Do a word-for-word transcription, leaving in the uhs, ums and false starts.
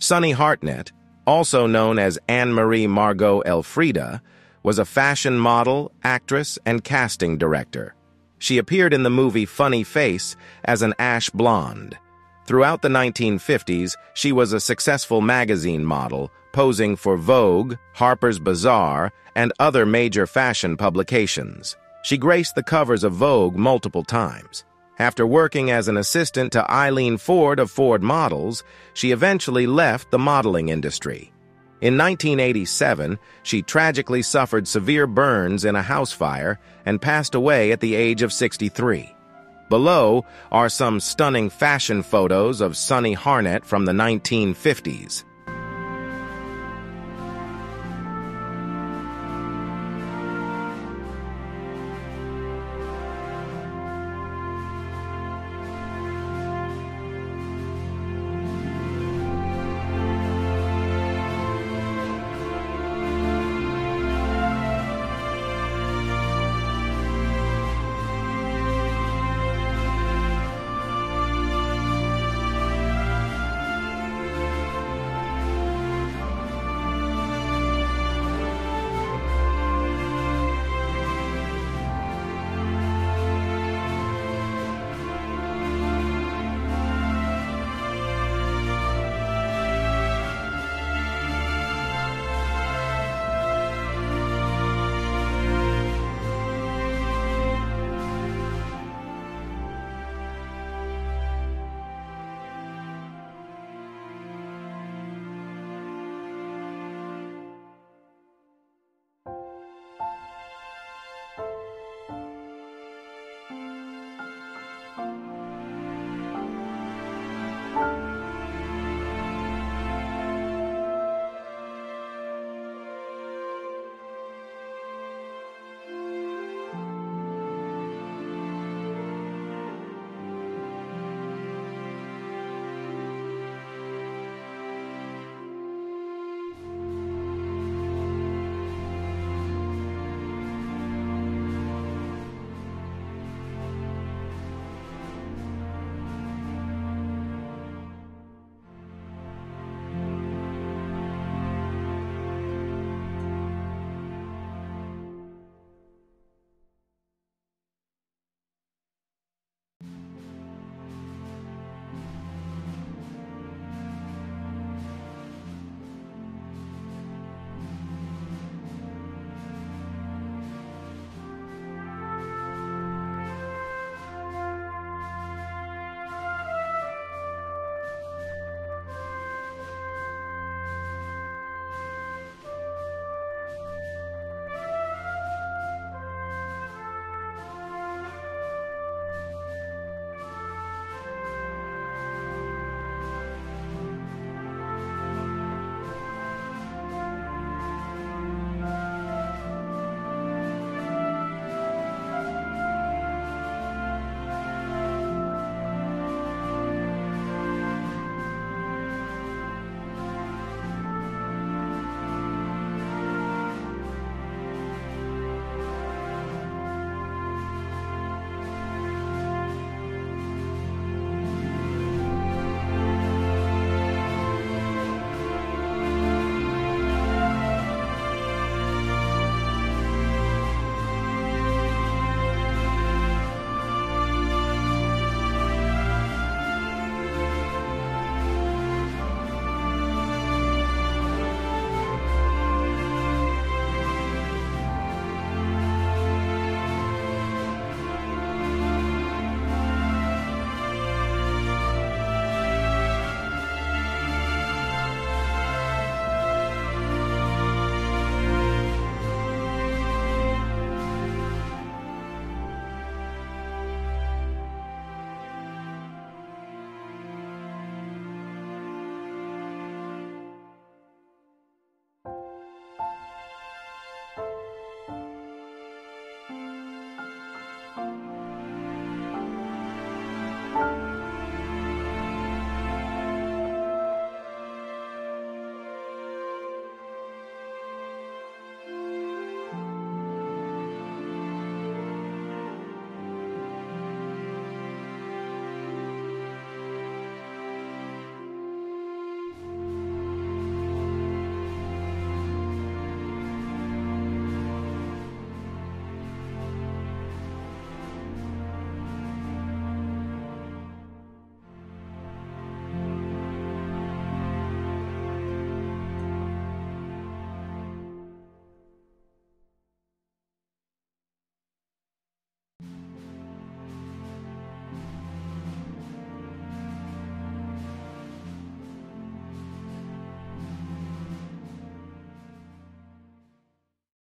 Sunny Harnett, also known as Annemarie Margot Elfreda, was a fashion model, actress, and casting director. She appeared in the movie Funny Face as an ash blonde. Throughout the nineteen fifties, she was a successful magazine model, posing for Vogue, Harper's Bazaar, and other major fashion publications. She graced the covers of Vogue multiple times. After working as an assistant to Eileen Ford of Ford Models, she eventually left the modeling industry. In nineteen eighty-seven, she tragically suffered severe burns in a house fire and passed away at the age of sixty-three. Below are some stunning fashion photos of Sunny Harnett from the nineteen fifties.